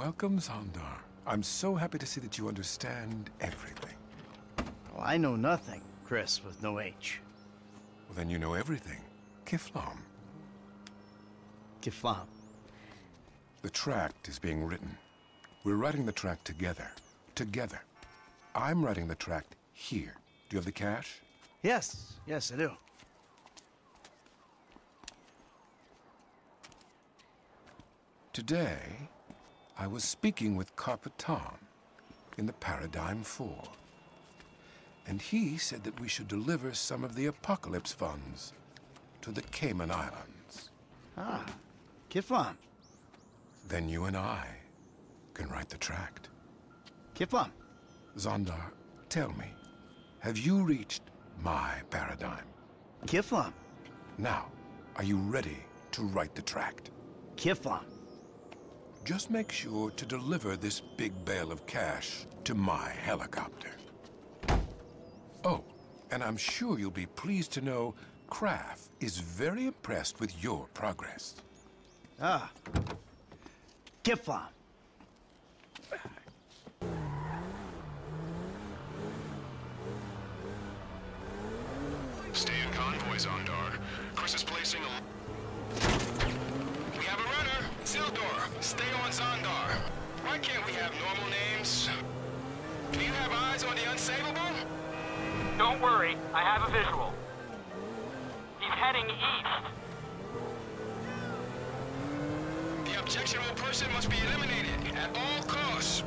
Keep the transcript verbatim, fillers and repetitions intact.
Welcome, Zandar. I'm so happy to see that you understand everything. Well, I know nothing, Cris with no H. Well, then you know everything. Kifflom. Kifflom. The tract is being written. We're writing the tract together. Together. I'm writing the tract here. Do you have the cash? Yes. Yes, I do. Today, I was speaking with Carpeton in the Paradigm four. And he said that we should deliver some of the Apocalypse funds to the Cayman Islands. Ah, Kifflom. Then you and I can write the tract. Kifflom. Zandar, tell me, have you reached my paradigm? Kifflom. Now, are you ready to write the tract? Kifflom. Just make sure to deliver this big bale of cash to my helicopter. Oh, and I'm sure you'll be pleased to know Kraft is very impressed with your progress. Ah. Kifflom. Stay in convoy, Zandar. Cris is placing a... We have a runner! Sildor! Stay on Zandar! Why can't we have normal names? Do you have eyes on the unsavable? Don't worry, I have a visual. He's heading east. The objectionable person must be eliminated at all costs.